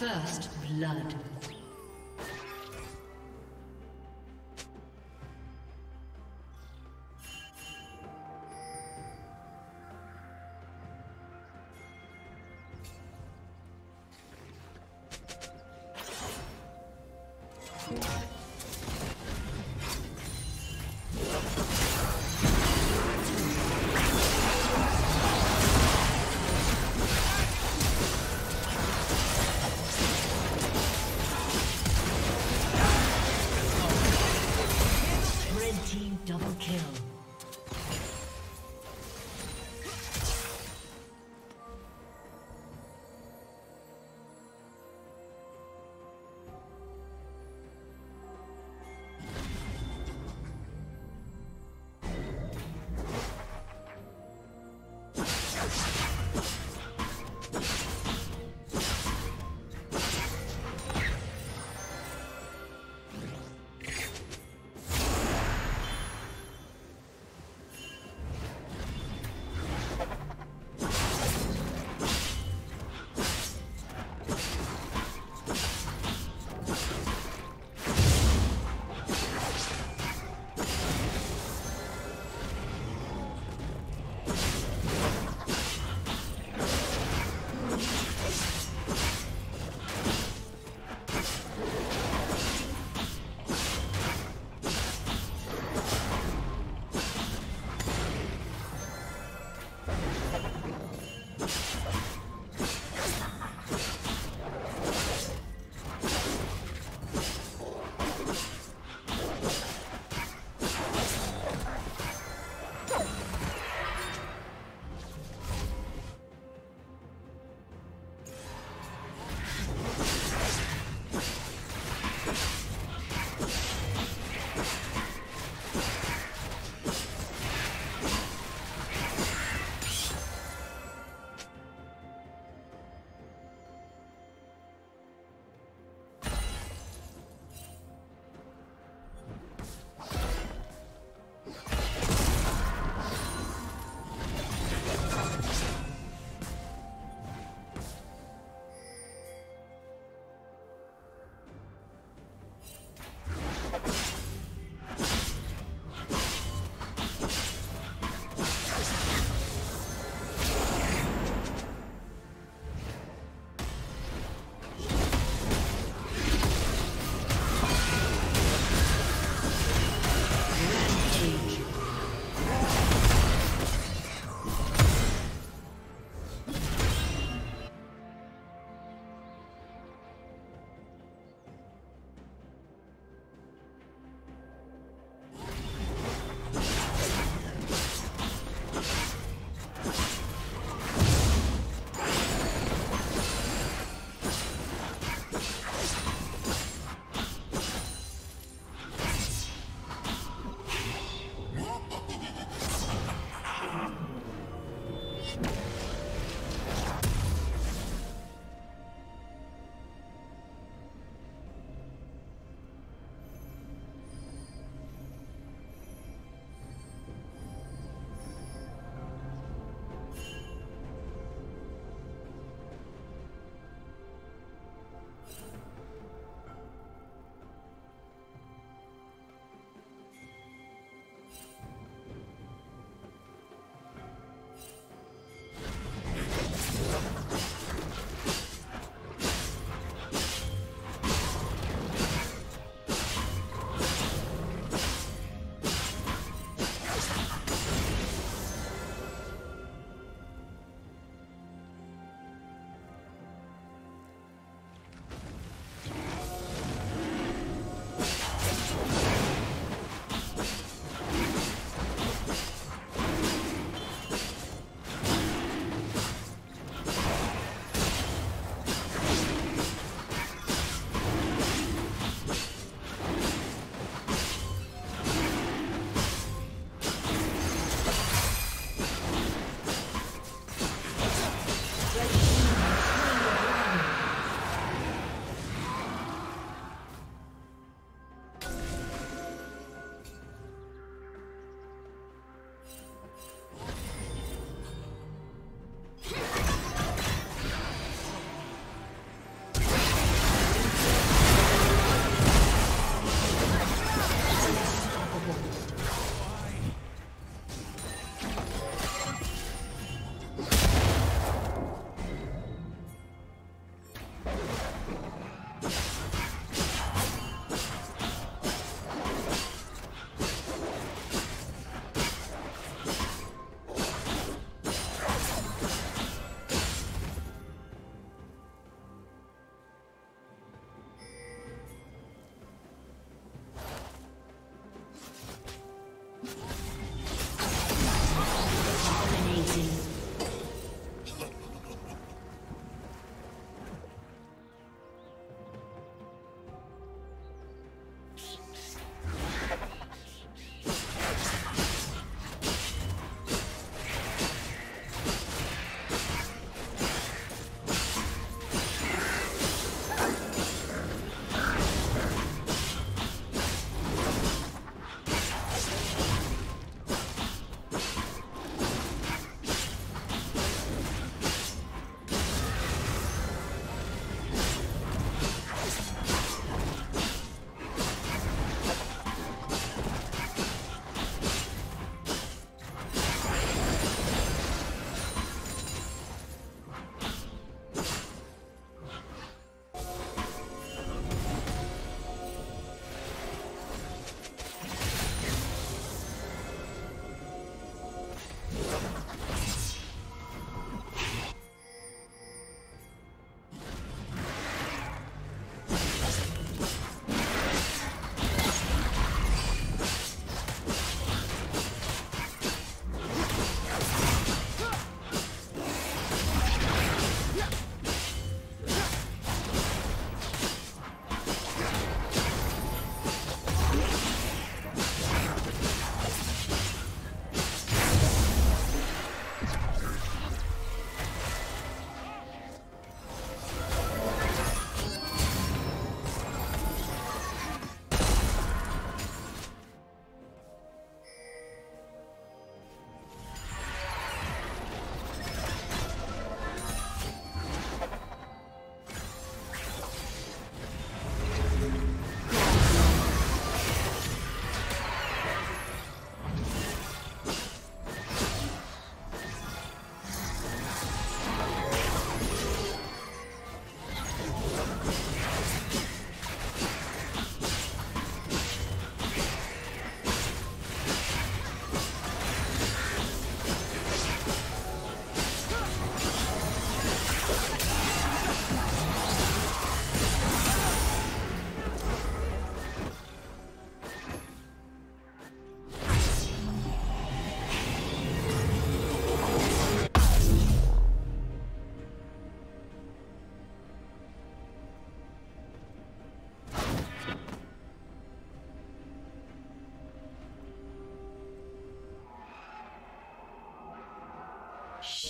First blood.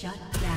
Shut down.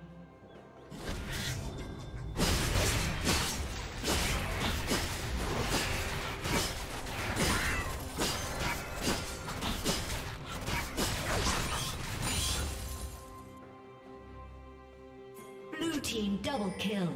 Blue team double kill.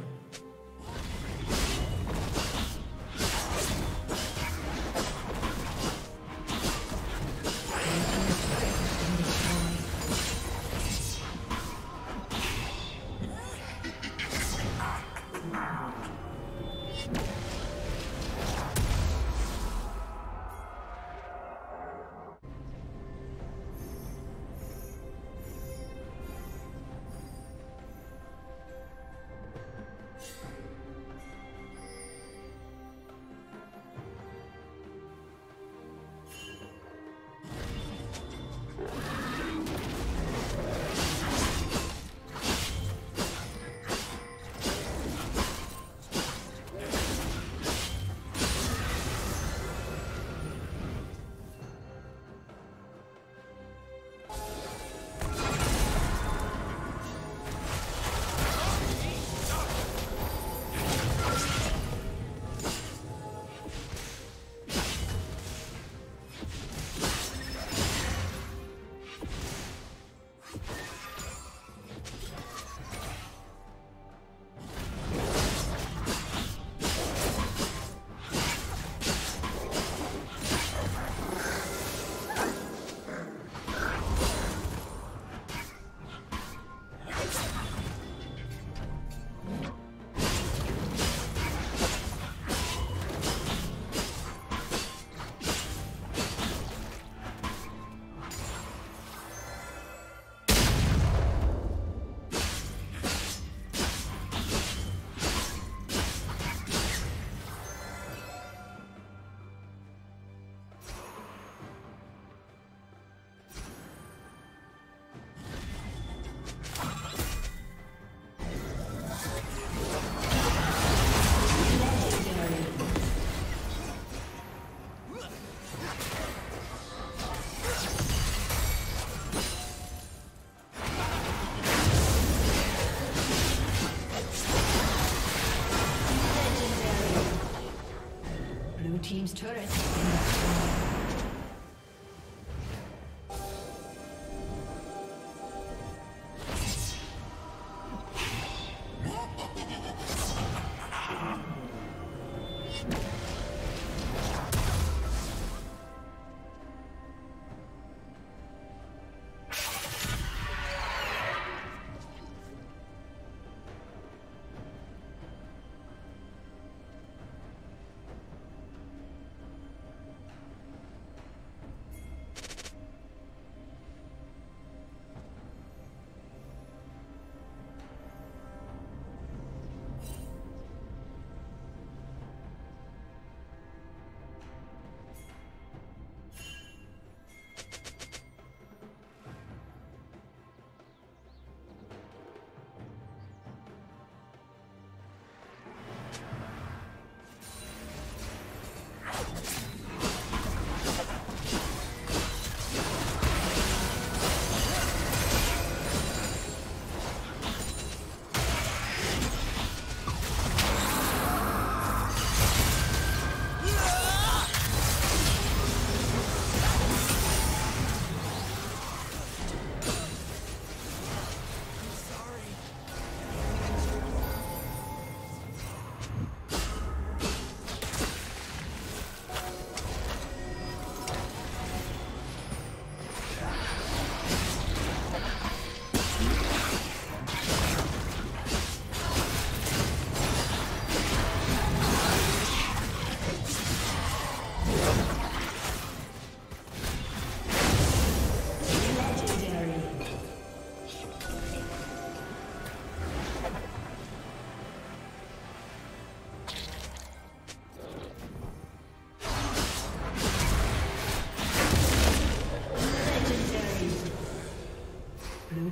Team's turret.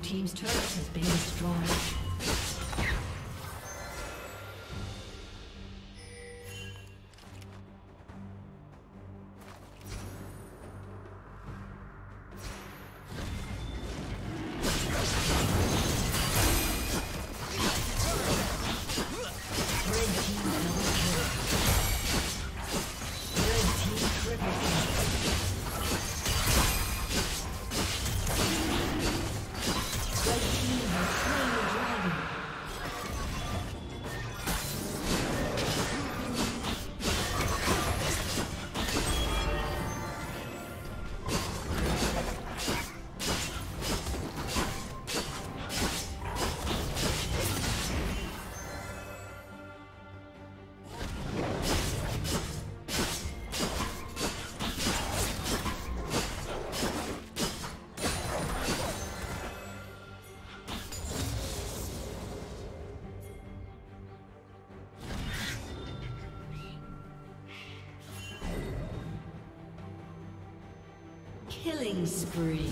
team's turret has been destroyed. Killing spree.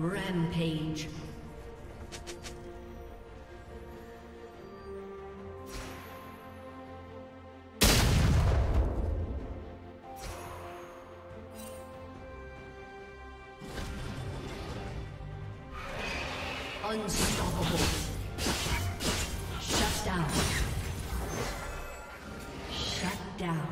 Rampage. Unstoppable. Shut down. Shut down.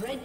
Red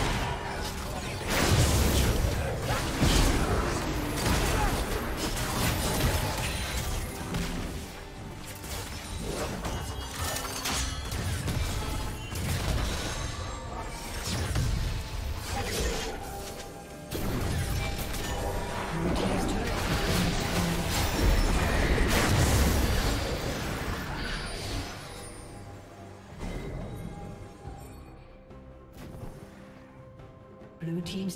Team's turret has been destroyed. team's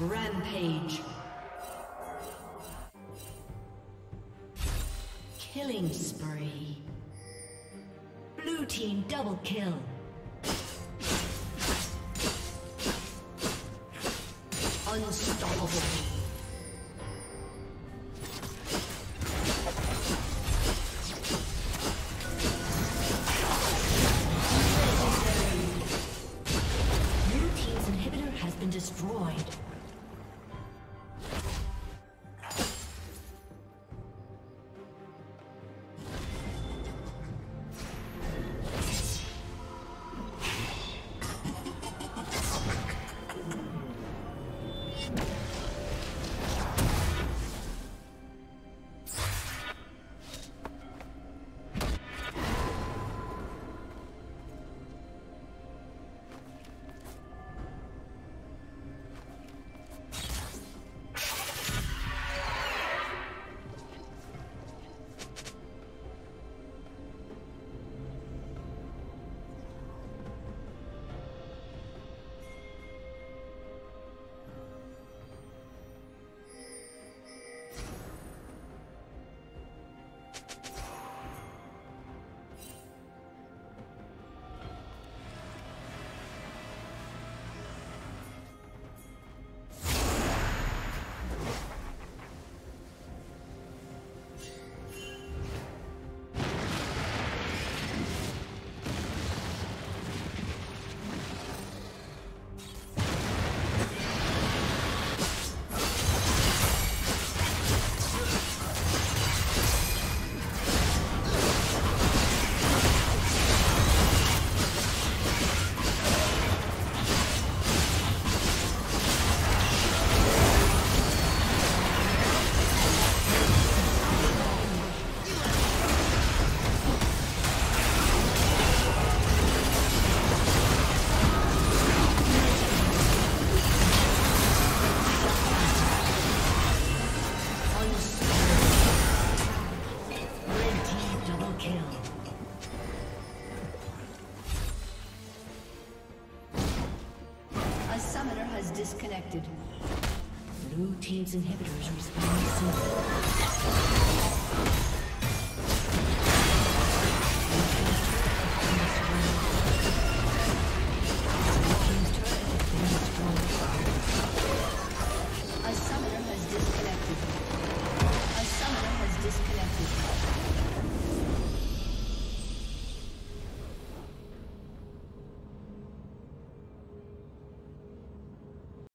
Rampage. Killing spree. Blue team double kill. Unstoppable. Disconnected. Blue team's inhibitors respond soon.